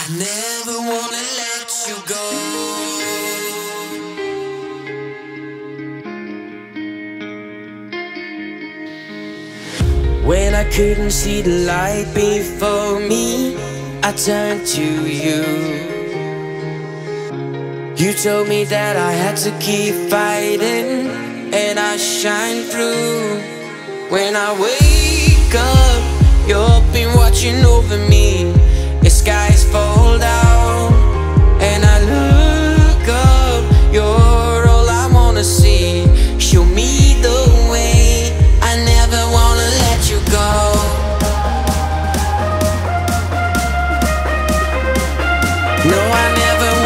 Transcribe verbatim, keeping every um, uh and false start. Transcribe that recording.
I never wanna let you go. When I couldn't see the light before me, I turned to you. You told me that I had to keep fighting, and I shine through. When I wake up, you've been watching over me. The skies fall down and I look up. You're all I wanna see. Show me the way. I never wanna let you go. No, I never